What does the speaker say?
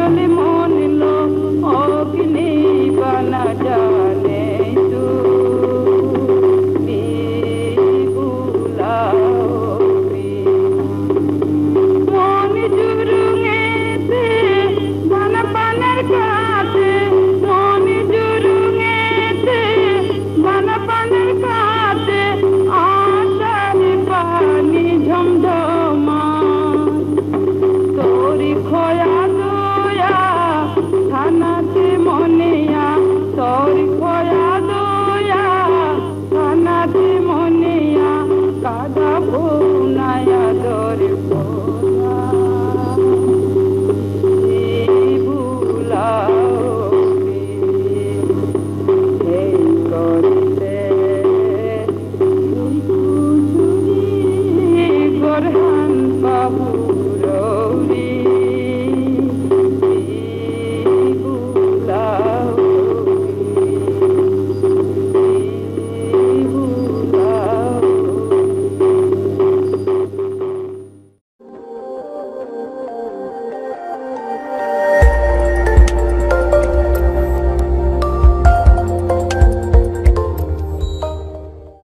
Surely